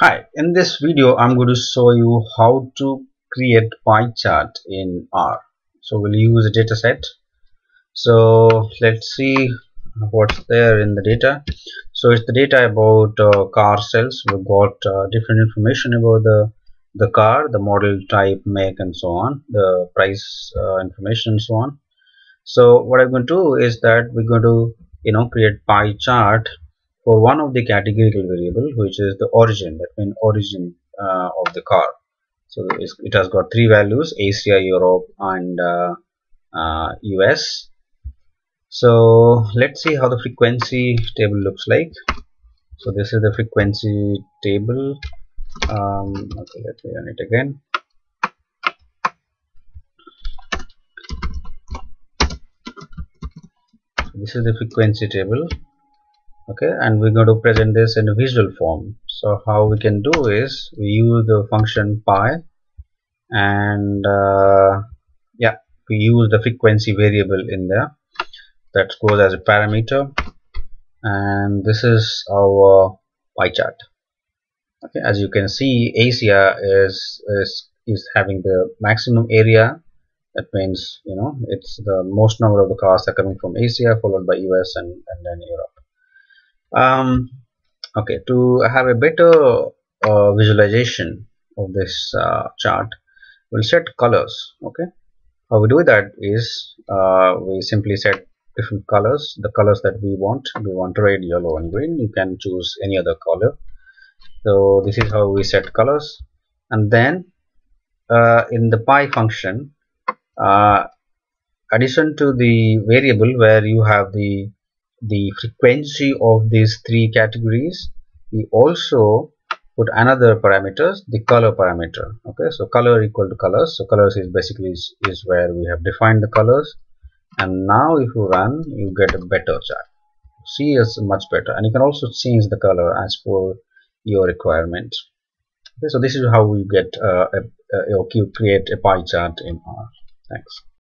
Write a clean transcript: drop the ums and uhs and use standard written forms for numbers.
Hi, in this video I'm going to show you how to create pie chart in R. So we'll use a data set. So let's see what's there in the data. So it's the data about car sales. We've got different information about the car, the model, type, make, and so on, the price information and so on. So what I'm going to do is that we're going to create pie chart for one of the categorical variable, which is the origin. That means origin of the car. So it has got three values: Asia, Europe, and US. So let's see how the frequency table looks like. So this is the frequency table. Okay, let me run it again. So this is the frequency table. Okay, and we're going to present this in a visual form. So how we can do is we use the function pi, and we use the frequency variable in there that goes as a parameter, and this is our pie chart. Okay, as you can see, Asia is having the maximum area. That means it's the most number of the cars are coming from Asia, followed by US and then Europe. Okay, to have a better visualization of this chart, we'll set colors. Okay, how we do that is we simply set different colors, the colors that we want. We want red, yellow, and green. You can choose any other color. So this is how we set colors, and then in the pie function, addition to the variable where you have the frequency of these three categories, we also put another parameters, the color parameter. Okay, so color equal to colors. So colors is basically is where we have defined the colors, and now if you run, you get a better chart. See, it's much better, and you can also change the color as per your requirement. Okay, so this is how we create a pie chart in R. Thanks.